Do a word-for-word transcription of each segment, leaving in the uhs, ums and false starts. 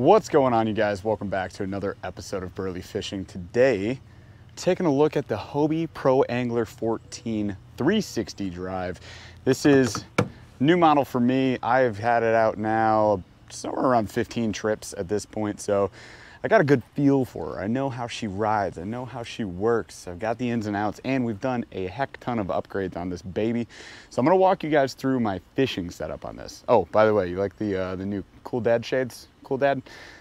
What's going on, you guys? Welcome back to another episode of Berley Fishing. Today, taking a look at the Hobie Pro Angler fourteen three sixty Drive. This is new model for me. I've had it out now somewhere around fifteen trips at this point, so I got a good feel for her. I know how she rides, I know how she works, I've got the ins and outs, and we've done a heck ton of upgrades on this baby. So I'm gonna walk you guys through my fishing setup on this. Oh, by the way, you like the uh, the new Cool Dad shades? Cool Dad.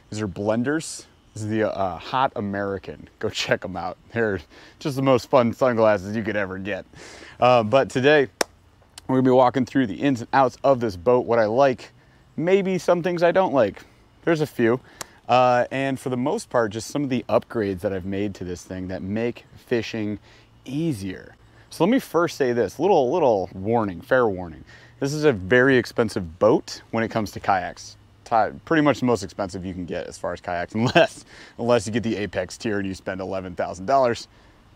These are Blenders. This is the uh, Hot American. Go check them out. They're just the most fun sunglasses you could ever get. Uh, but today, we're gonna be walking through the ins and outs of this boat, what I like, maybe some things I don't like. There's a few. Uh, and for the most part, just some of the upgrades that I've made to this thing that make fishing easier. So let me first say this, little, little warning, fair warning. This is a very expensive boat when it comes to kayaks. Pretty much the most expensive you can get as far as kayaks, unless unless you get the Apex tier and you spend eleven thousand dollars.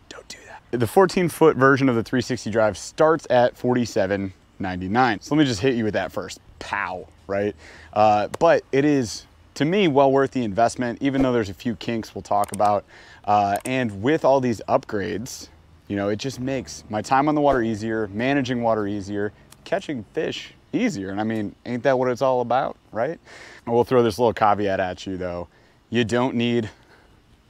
Don't do that. The fourteen foot version of the three sixty Drive starts at forty-seven ninety-nine. So let me just hit you with that first. Pow, right? Uh, but it is, to me, well worth the investment, even though there's a few kinks we'll talk about. Uh, and with all these upgrades, you know, it just makes my time on the water easier, managing water easier, catching fish easier. And I mean, ain't that what it's all about, right? I will throw this little caveat at you though. You don't need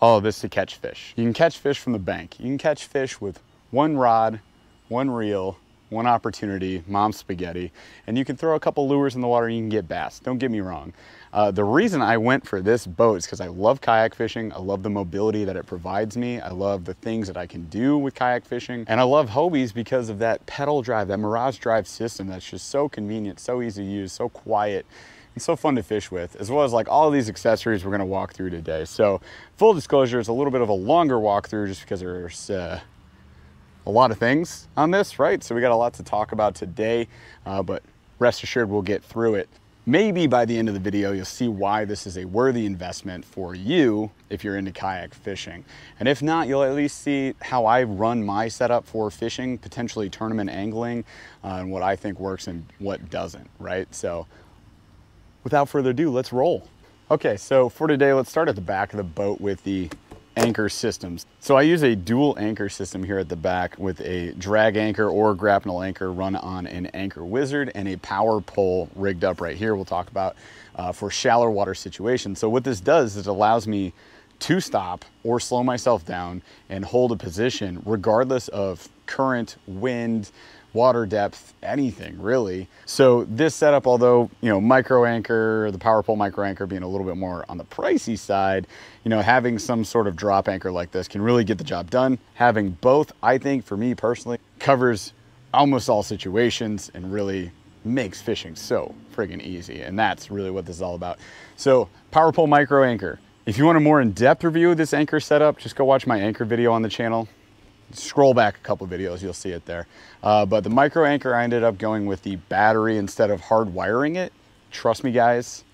all of this to catch fish. You can catch fish from the bank. You can catch fish with one rod, one reel, one opportunity, mom's spaghetti, and you can throw a couple lures in the water and you can get bass. Don't get me wrong. Uh, the reason I went for this boat is because I love kayak fishing. I love the mobility that it provides me. I love the things that I can do with kayak fishing. And I love Hobies because of that pedal drive, that Mirage Drive system that's just so convenient, so easy to use, so quiet, and so fun to fish with, as well as like all these accessories we're gonna walk through today. So full disclosure, it's a little bit of a longer walkthrough just because there's uh, a lot of things on this, right? So we got a lot to talk about today, uh, but rest assured we'll get through it. Maybe by the end of the video, you'll see why this is a worthy investment for you if you're into kayak fishing. And if not, you'll at least see how I run my setup for fishing, potentially tournament angling, uh, and what I think works and what doesn't, right? So without further ado, let's roll. Okay, so for today, let's start at the back of the boat with the anchor systems. So I use a dual anchor system here at the back with a drag anchor or grapnel anchor run on an Anchor Wizard and a power pole rigged up right here. We'll talk about uh, for shallow water situations. So what this does is it allows me to stop or slow myself down and hold a position regardless of current, wind, water depth, anything really. So this setup, although, you know, micro anchor, the power pole micro anchor being a little bit more on the pricey side, you know, having some sort of drop anchor like this can really get the job done. Having both, I think, for me personally, covers almost all situations and really makes fishing so friggin' easy. And that's really what this is all about. So power pole micro anchor. If you want a more in-depth review of this anchor setup, just go watch my anchor video on the channel. Scroll back a couple videos, you'll see it there. Uh, but the micro anchor, I ended up going with the battery instead of hardwiring it. Trust me guys,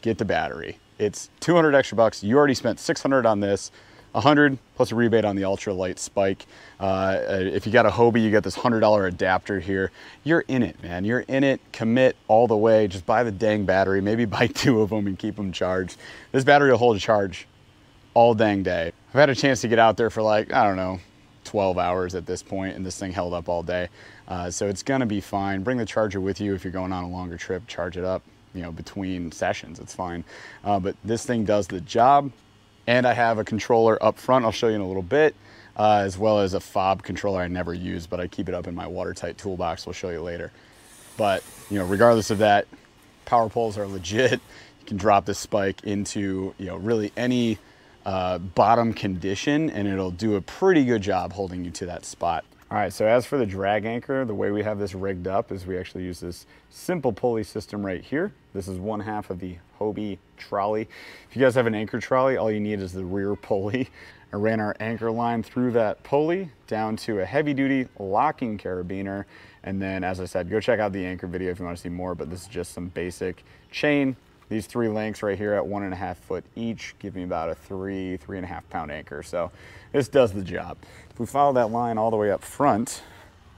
get the battery. It's two hundred extra bucks. You already spent six hundred on this, one hundred plus a rebate on the ultralight spike. Uh, if you got a Hobie, you got this one hundred dollar adapter here. You're in it, man. You're in it. Commit all the way. Just buy the dang battery. Maybe buy two of them and keep them charged. This battery will hold a charge all dang day. I've had a chance to get out there for like, I don't know, twelve hours at this point, and this thing held up all day. Uh, so it's gonna be fine. Bring the charger with you if you're going on a longer trip, charge it up, you know, between sessions, it's fine. Uh, but this thing does the job. And I have a controller up front, I'll show you in a little bit, uh, as well as a fob controller I never use, but I keep it up in my watertight toolbox, we'll show you later. But, you know, regardless of that, power poles are legit. You can drop this spike into, you know, really any Uh, bottom condition, and it'll do a pretty good job holding you to that spot. All right, so as for the drag anchor, the way we have this rigged up is we actually use this simple pulley system right here. This is one half of the Hobie trolley. If you guys have an anchor trolley, all you need is the rear pulley. I ran our anchor line through that pulley down to a heavy duty locking carabiner. And then, as I said, go check out the anchor video if you want to see more, but this is just some basic chain. These three links right here at one and a half foot each give me about a three, three and a half pound anchor. So this does the job. If we follow that line all the way up front,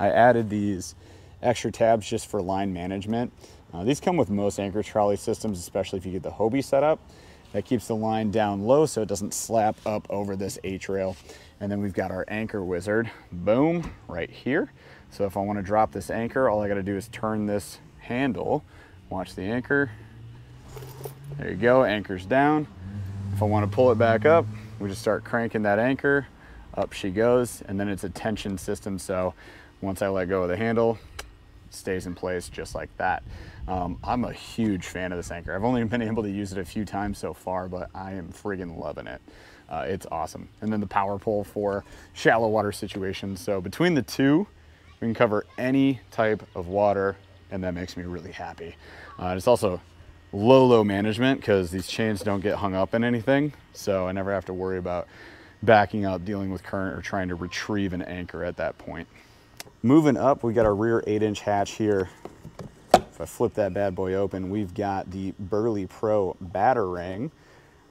I added these extra tabs just for line management. Uh, these come with most anchor trolley systems, especially if you get the Hobie setup. That keeps the line down low so it doesn't slap up over this H-Rail. And then we've got our Anchor Wizard, boom, right here. So if I want to drop this anchor, all I got to do is turn this handle, watch the anchor. There you go, anchor's down. If I want to pull it back up, we just start cranking that anchor, up she goes, and then it's a tension system, so once I let go of the handle, it stays in place just like that. Um, I'm a huge fan of this anchor. I've only been able to use it a few times so far, but I am friggin' loving it. Uh, it's awesome. And then the Power Pole for shallow water situations. So between the two, we can cover any type of water, and that makes me really happy. Uh, it's also low, low management because these chains don't get hung up in anything. So I never have to worry about backing up, dealing with current, or trying to retrieve an anchor at that point. Moving up, we got our rear eight inch hatch here. If I flip that bad boy open, we've got the Berley Pro Battarang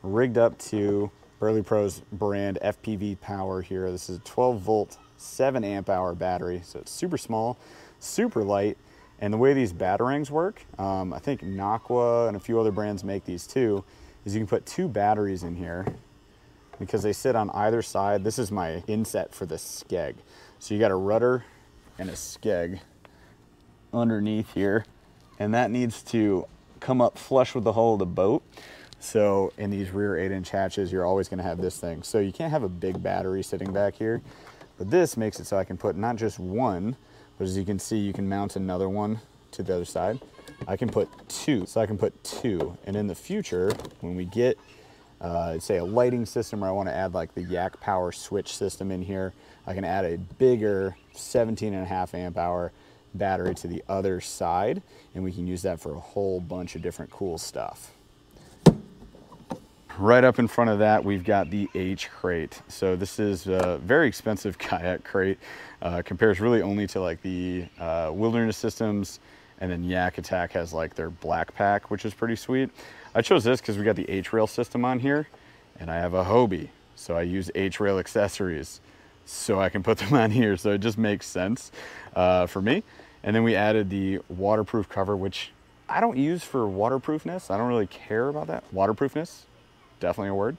rigged up to Berley Pro's brand F P V-Power here. This is a twelve volt, seven amp hour battery. So it's super small, super light. And the way these Battarangs work, um, I think Naqwa and a few other brands make these too, is you can put two batteries in here because they sit on either side. This is my inset for the skeg. So you got a rudder and a skeg underneath here, and that needs to come up flush with the hull of the boat. So in these rear eight inch hatches, you're always gonna have this thing. So you can't have a big battery sitting back here, but this makes it so I can put not just one, but as you can see, you can mount another one to the other side. I can put two, so I can put two. And in the future, when we get, uh, say, a lighting system, or I want to add like the Yak Power switch system in here, I can add a bigger seventeen and a half amp hour battery to the other side, and we can use that for a whole bunch of different cool stuff. Right up in front of that, we've got the H-Crate. So this is a very expensive kayak crate. Uh, compares really only to like the uh, Wilderness Systems, and then Yak Attack has like their Black Pack, which is pretty sweet. I chose this because we got the H-Rail system on here, and I have a Hobie, so I use H-Rail accessories, so I can put them on here. So it just makes sense uh, for me. And then we added the waterproof cover, which I don't use for waterproofness. I don't really care about that. Waterproofness. Definitely a word,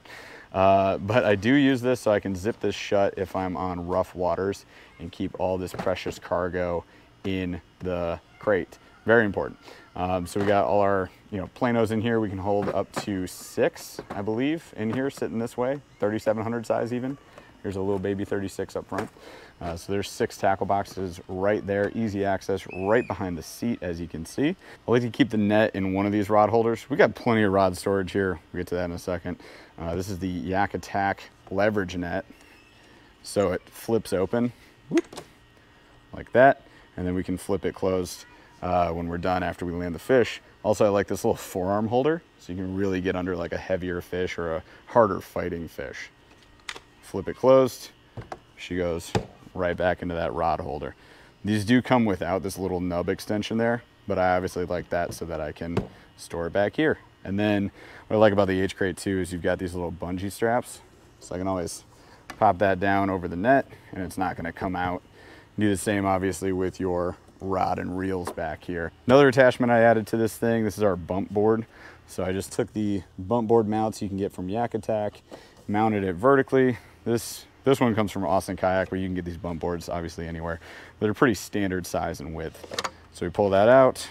uh, but I do use this so I can zip this shut if I'm on rough waters and keep all this precious cargo in the crate. Very important. Um, so we got all our, you know, Planos in here. We can hold up to six, I believe, in here, sitting this way, thirty-seven hundred size even. Here's a little baby thirty-six up front. Uh, so there's six tackle boxes right there, easy access right behind the seat, as you can see. I like to keep the net in one of these rod holders. We got plenty of rod storage here. We'll get to that in a second. Uh, this is the Yak Attack Leverage net. So it flips open, whoop, like that. And then we can flip it closed uh, when we're done after we land the fish. Also, I like this little forearm holder, so you can really get under like a heavier fish or a harder fighting fish. Flip it closed, she goes right back into that rod holder. These do come without this little nub extension there, but I obviously like that so that I can store it back here. And then what I like about the H-Crate too is you've got these little bungee straps, so I can always pop that down over the net and it's not going to come out. Do the same obviously with your rod and reels back here. Another attachment I added to this thing, this is our bump board. So I just took the bump board mounts you can get from Yak Attack, mounted it vertically. This, this one comes from Austin Kayak, where you can get these bump boards, obviously anywhere. They're pretty standard size and width. So we pull that out,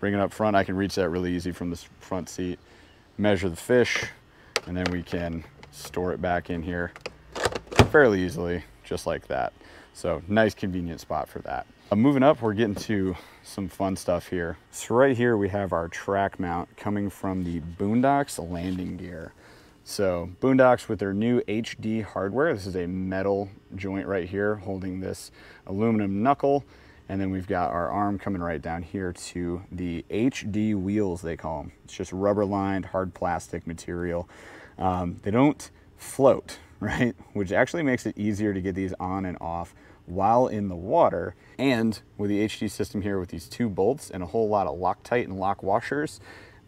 bring it up front. I can reach that really easy from this front seat, measure the fish, and then we can store it back in here fairly easily, just like that. So nice convenient spot for that. Uh, moving up, we're getting to some fun stuff here. So right here we have our track mount coming from the Boondocks Landing Gear. So Boondocks with their new H D hardware. This is a metal joint right here holding this aluminum knuckle. And then we've got our arm coming right down here to the H D wheels, they call them. It's just rubber lined, hard plastic material. Um, they don't float, right? Which actually makes it easier to get these on and off while in the water. And with the H D system here with these two bolts and a whole lot of Loctite and lock washers,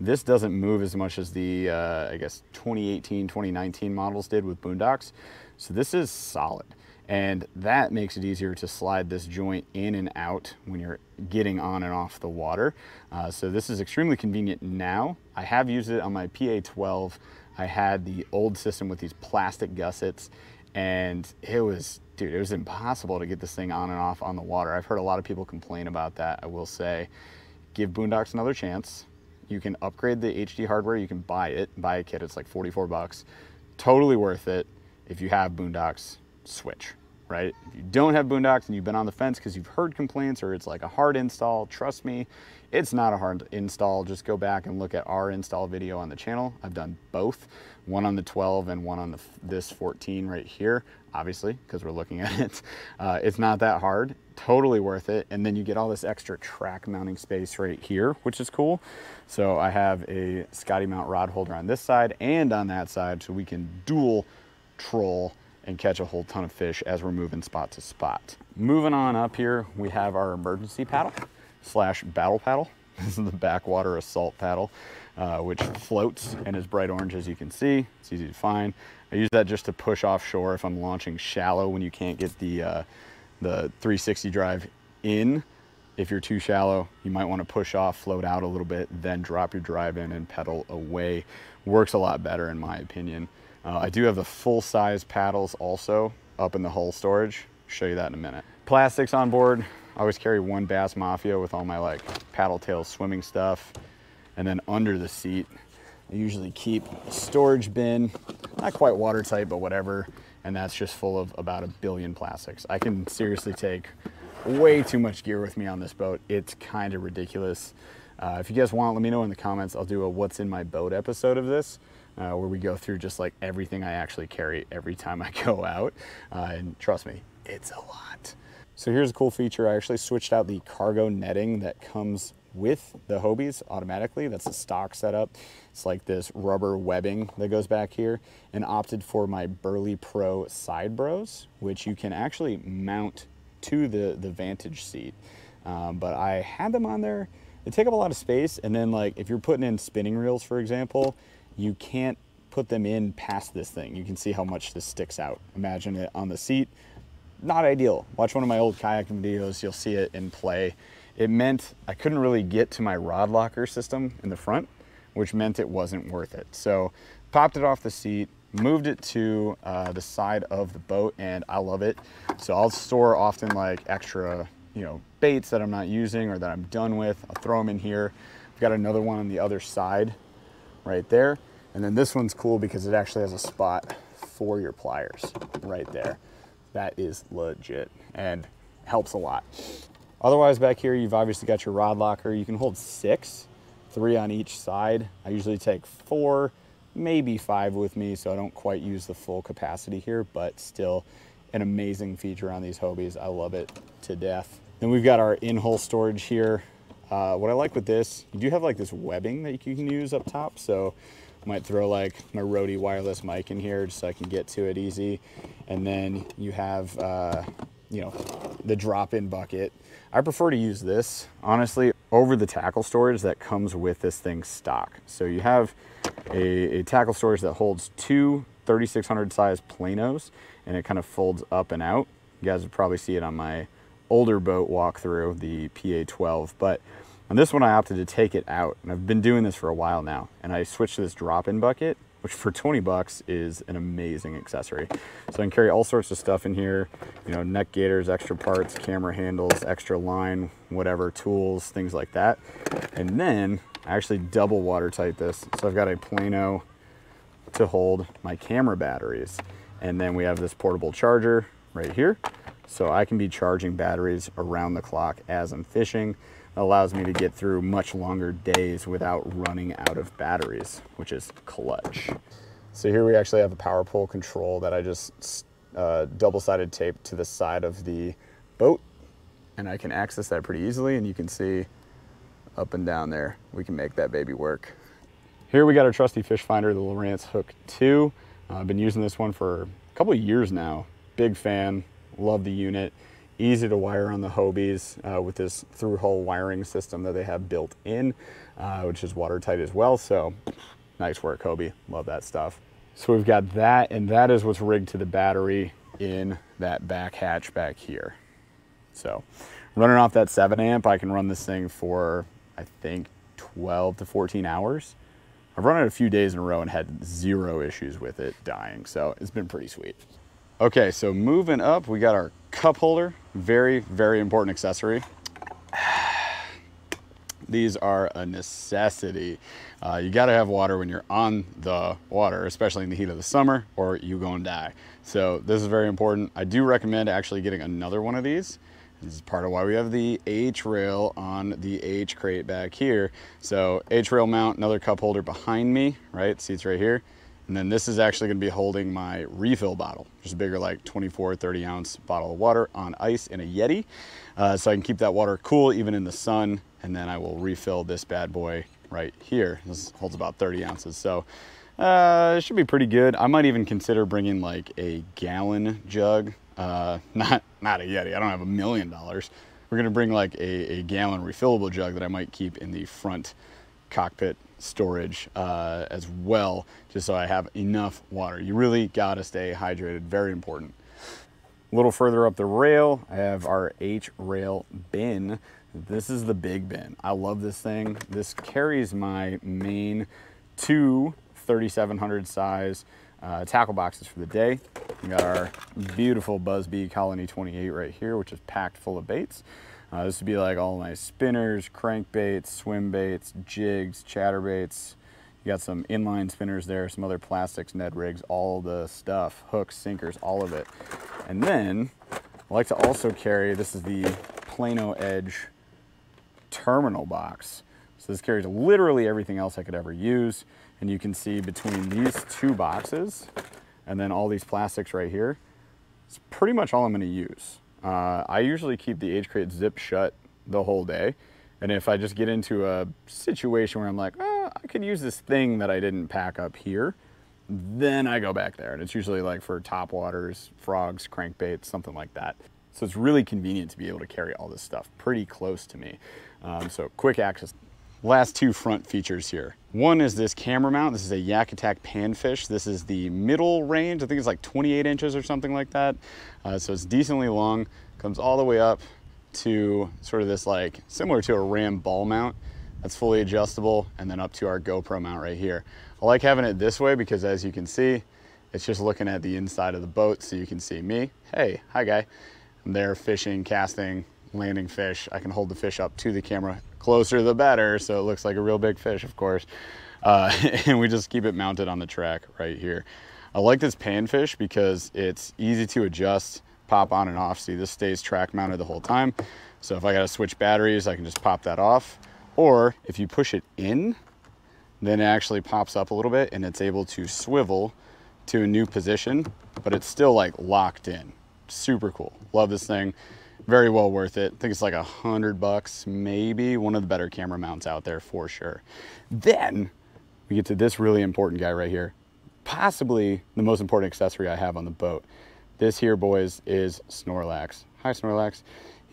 this doesn't move as much as the, uh, I guess, twenty eighteen, twenty nineteen models did with Boondocks. So this is solid. And that makes it easier to slide this joint in and out when you're getting on and off the water. Uh, so this is extremely convenient now. I have used it on my P A twelve I had the old system with these plastic gussets, and it was, dude, it was impossible to get this thing on and off on the water. I've heard a lot of people complain about that. I will say, give Boondocks another chance. You can upgrade the H D hardware. You can buy it, buy a kit. It's like forty-four bucks. Totally worth it. If you have Boondocks, switch, right? If you don't have Boondocks and you've been on the fence because you've heard complaints or it's like a hard install, trust me, it's not a hard install. Just go back and look at our install video on the channel. I've done both, one on the twelve and one on the this fourteen right here, obviously, because we're looking at it. Uh, it's not that hard, totally worth it. And then you get all this extra track mounting space right here, which is cool. So I have a Scotty mount rod holder on this side and on that side, so we can dual troll and catch a whole ton of fish as we're moving spot to spot. Moving on up here, we have our emergency paddle slash battle paddle. This is the Backwater Assault paddle, uh, which floats and is bright orange, as you can see. It's easy to find. I use that just to push offshore if I'm launching shallow, when you can't get the uh, the three sixty drive in. If you're too shallow, you might want to push off, float out a little bit, then drop your drive in and pedal away. Works a lot better, in my opinion. Uh, I do have the full-size paddles also up in the hull storage. Show you that in a minute. Plastics on board. I always carry one Bass Mafia with all my like paddle tail swimming stuff. And then under the seat, I usually keep a storage bin, not quite watertight, but whatever. And that's just full of about a billion plastics. I can seriously take way too much gear with me on this boat. It's kind of ridiculous. Uh, if you guys want, let me know in the comments. I'll do a what's in my boat episode of this. Uh, where we go through just like everything I actually carry every time I go out. Uh, and trust me, it's a lot. So here's a cool feature. I actually switched out the cargo netting that comes with the Hobies automatically. That's the stock setup. It's like this rubber webbing that goes back here, and opted for my Berley Pro Side Bros, which you can actually mount to the, the Vantage seat. Um, but I had them on there. They take up a lot of space. And then like if you're putting in spinning reels, for example, you can't put them in past this thing. You can see how much this sticks out. Imagine it on the seat. Not ideal. Watch one of my old kayaking videos, you'll see it in play. It meant I couldn't really get to my rod locker system in the front, which meant it wasn't worth it. So popped it off the seat, moved it to uh, the side of the boat, and I love it. So I'll store often like extra, you know, baits that I'm not using or that I'm done with. I'll throw them in here. I've got another one on the other side right there. And then this one's cool because it actually has a spot for your pliers right there. That is legit and helps a lot. Otherwise back here, you've obviously got your rod locker. You can hold six, three on each side. I usually take four, maybe five with me, so I don't quite use the full capacity here, but still an amazing feature on these Hobies. I love it to death. Then we've got our in-hull storage here. Uh, what I like with this, you do have like this webbing that you can use up top. So I might throw like my Rode wireless mic in here just so I can get to it easy. And then you have, uh, you know, the drop-in bucket. I prefer to use this, honestly, over the tackle storage that comes with this thing stock. So you have a, a tackle storage that holds two thirty-six hundred size Planos, and it kind of folds up and out. You guys would probably see it on my older boat walkthrough, the P A twelve, but on this one I opted to take it out, and I've been doing this for a while now, and I switched to this drop-in bucket, which for twenty bucks is an amazing accessory. So I can carry all sorts of stuff in here, you know, neck gaiters, extra parts, camera handles, extra line, whatever, tools, things like that. And then I actually double watertight this, so I've got a Plano to hold my camera batteries, and then we have this portable charger right here. So I can be charging batteries around the clock as I'm fishing. It allows me to get through much longer days without running out of batteries, which is clutch. So here we actually have a power pole control that I just uh, double-sided taped to the side of the boat, and I can access that pretty easily, and you can see up and down there, we can make that baby work. Here we got our trusty fish finder, the Lowrance Hook two. Uh, I've been using this one for a couple of years now. Big fan. Love the unit. Easy to wire on the Hobies uh, with this through hole wiring system that they have built in, uh, which is watertight as well. So nice work, Hobie. Love that stuff. So we've got that, and that is what's rigged to the battery in that back hatch back here. So running off that seven amp, I can run this thing for I think twelve to fourteen hours I've run it a few days in a row and had zero issues with it dying, so it's been pretty sweet. Okay, so moving up, we got our cup holder. Very, very important accessory. These are a necessity. Uh, you gotta have water when you're on the water, especially in the heat of the summer, or you gonna die. So this is very important. I do recommend actually getting another one of these. This is part of why we have the H-Rail on the H-Crate back here. So H-Rail mount, another cup holder behind me, right? Seats right here. And then this is actually gonna be holding my refill bottle, just a bigger like twenty-four, thirty ounce bottle of water on ice in a Yeti. Uh, so I can keep that water cool even in the sun. And then I will refill this bad boy right here. This holds about thirty ounces. So uh, it should be pretty good. I might even consider bringing like a gallon jug. Uh, not, not a Yeti, I don't have a million dollars. We're gonna bring like a, a gallon refillable jug that I might keep in the front cockpit storage uh, as well, just so I have enough water. You really gotta stay hydrated, very important. A little further up the rail, I have our H-Rail bin. This is the big bin. I love this thing. This carries my main two thirty-seven hundred size Uh, tackle boxes for the day. We got our beautiful Buzzbee Colony twenty-eight right here, which is packed full of baits. Uh, this would be like all my spinners, crankbaits, swim baits, jigs, chatterbaits. You got some inline spinners there, some other plastics, Ned rigs, all the stuff, hooks, sinkers, all of it. And then I like to also carry, this is the Plano Edge terminal box. So this carries literally everything else I could ever use. And you can see between these two boxes and then all these plastics right here, it's pretty much all I'm gonna use. Uh, I usually keep the H-Crate zipped shut the whole day. And if I just get into a situation where I'm like, oh, I could use this thing that I didn't pack up here, then I go back there. And it's usually like for topwaters, frogs, crankbaits, something like that. So it's really convenient to be able to carry all this stuff pretty close to me. Um, so quick access. Last two front features here. One is this camera mount. This is a Yak Attack Panfish. This is the middle range. I think it's like twenty-eight inches or something like that. Uh, so it's decently long, comes all the way up to sort of this like, similar to a Ram ball mount. That's fully adjustable, and then up to our GoPro mount right here. I like having it this way because as you can see, it's just looking at the inside of the boat so you can see me. Hey, hi guy. I'm there fishing, casting, landing fish. I can hold the fish up to the camera. Closer the better, so it looks like a real big fish, of course. Uh, and we just keep it mounted on the track right here. I like this panfish because it's easy to adjust, pop on and off. See, this stays track mounted the whole time. So if I gotta switch batteries, I can just pop that off. Or if you push it in, then it actually pops up a little bit and it's able to swivel to a new position, but it's still like locked in. Super cool, love this thing. Very well worth it. I think it's like a hundred bucks, maybe. One of the better camera mounts out there for sure. Then we get to this really important guy right here. Possibly the most important accessory I have on the boat. This here, boys, is Snorlax. Hi, Snorlax.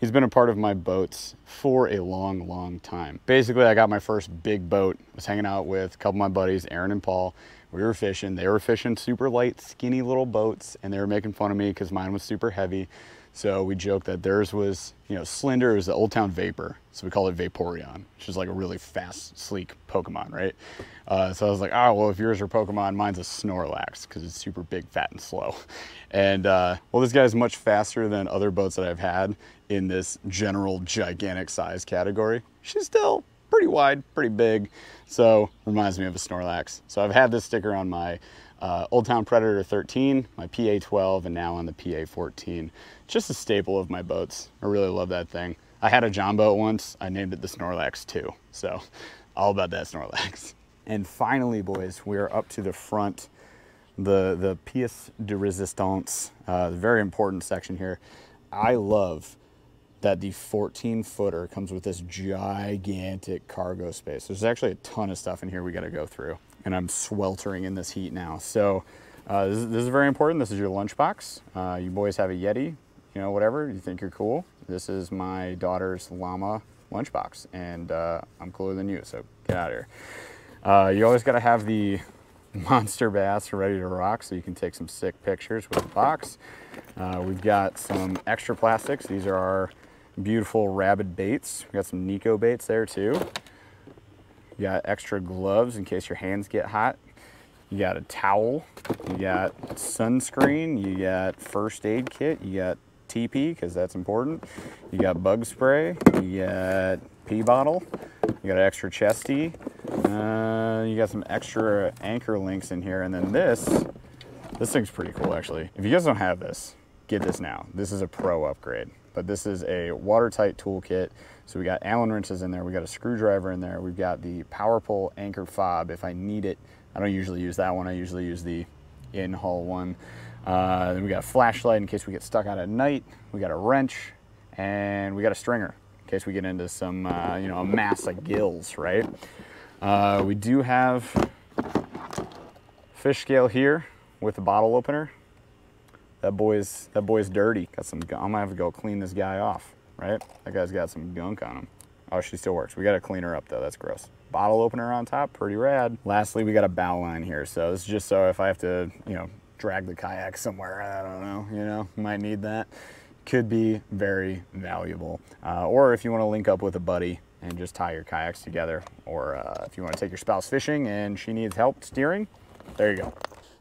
He's been a part of my boats for a long, long time. Basically, I got my first big boat. I was hanging out with a couple of my buddies, Aaron and Paul. We were fishing. They were fishing super light, skinny little boats, and they were making fun of me because mine was super heavy. So we joked that theirs was, you know, slender. It was the Old Town Vapor. So we called it Vaporeon, which is like a really fast, sleek Pokemon, right? Uh, so I was like, oh, well, if yours are Pokemon, mine's a Snorlax because it's super big, fat, and slow. And, uh, well, this guy's much faster than other boats that I've had in this general gigantic size category. She's still pretty wide, pretty big. So reminds me of a Snorlax. So I've had this sticker on my Uh, Old Town Predator thirteen, my P A twelve, and now on the P A fourteen. Just a staple of my boats. I really love that thing. I had a John boat once. I named it the Snorlax too. So all about that Snorlax. And finally, boys, we are up to the front, the, the pièce de résistance, uh, the very important section here. I love that the fourteen footer comes with this gigantic cargo space. There's actually a ton of stuff in here we gotta go through. And I'm sweltering in this heat now. So uh, this, this is very important. This is your lunchbox. Uh, you boys have a Yeti, you know, whatever. You think you're cool. This is my daughter's llama lunchbox, and uh, I'm cooler than you, so get out of here. Uh, you always got to have the monster bass ready to rock so you can take some sick pictures with the box. Uh, we've got some extra plastics. These are our beautiful Rabid Baits. We've got some Neko Baits there, too. You got extra gloves in case your hands get hot. You got a towel. You got sunscreen. You got first aid kit. You got T P, because that's important. You got bug spray. You got pee bottle. You got an extra chesty. Uh, you got some extra anchor links in here. And then this, this thing's pretty cool, actually. If you guys don't have this, get this now. This is a pro upgrade, but this is a watertight toolkit. So we got Allen wrenches in there. We got a screwdriver in there. We've got the Power Pole anchor fob if I need it. I don't usually use that one. I usually use the in-hull one. Uh, then we got a flashlight in case we get stuck out at night. We got a wrench, and we got a stringer in case we get into some, uh, you know, a mass of gills, right? Uh, we do have fish scale here with a bottle opener. That boy's that boy's dirty. Got some. I'm gonna have to go clean this guy off, right? That guy's got some gunk on him. Oh, she still works. We got to clean her up though. That's gross. Bottle opener on top, pretty rad. Lastly, we got a bow line here. So this is just so if I have to, you know, drag the kayak somewhere, I don't know, you know, might need that. Could be very valuable. Uh, or if you want to link up with a buddy and just tie your kayaks together, or uh, if you want to take your spouse fishing and she needs help steering, there you go.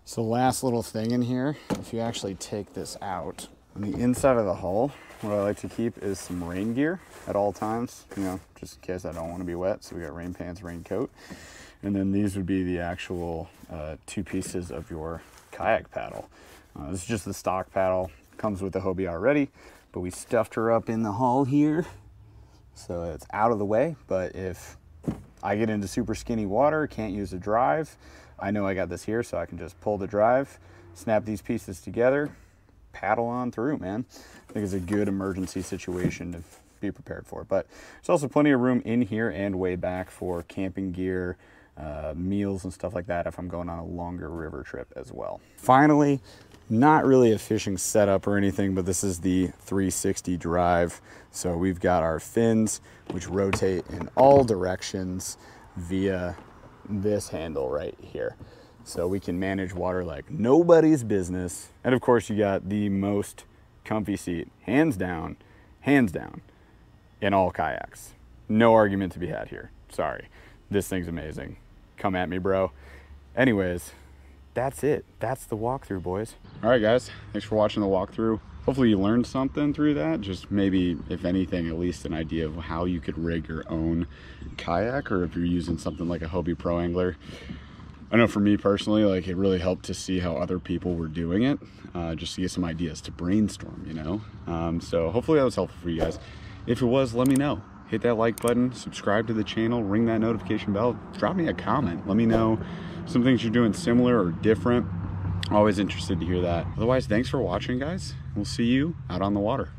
So last little thing in here, if you actually take this out, on the inside of the hull, what I like to keep is some rain gear at all times, you know, just in case I don't want to be wet. So we got rain pants, rain coat. And then these would be the actual uh, two pieces of your kayak paddle. Uh, this is just the stock paddle, comes with the Hobie already, but we stuffed her up in the hull here, so it's out of the way. But if I get into super skinny water, can't use a drive, I know I got this here, so I can just pull the drive, snap these pieces together, paddle on through, man. I think it's a good emergency situation to be prepared for. But there's also plenty of room in here and way back for camping gear, uh, meals and stuff like that if I'm going on a longer river trip as well. Finally, not really a fishing setup or anything, but this is the three sixty drive. So we've got our fins, which rotate in all directions via this handle right here. So we can manage water like nobody's business. And of course, you got the most comfy seat, hands down, hands down, in all kayaks. No argument to be had here. Sorry. This thing's amazing. Come at me, bro. Anyways, that's it. That's the walkthrough, boys. All right, guys, thanks for watching the walkthrough. Hopefully you learned something through that. Just maybe, if anything, at least an idea of how you could rig your own kayak, or if you're using something like a Hobie Pro Angler. I know for me personally, like, it really helped to see how other people were doing it, uh, just to get some ideas to brainstorm, you know? Um, so hopefully that was helpful for you guys. If it was, let me know. Hit that like button, subscribe to the channel, ring that notification bell, drop me a comment. Let me know some things you're doing similar or different. Always interested to hear that. Otherwise, thanks for watching, guys. We'll see you out on the water.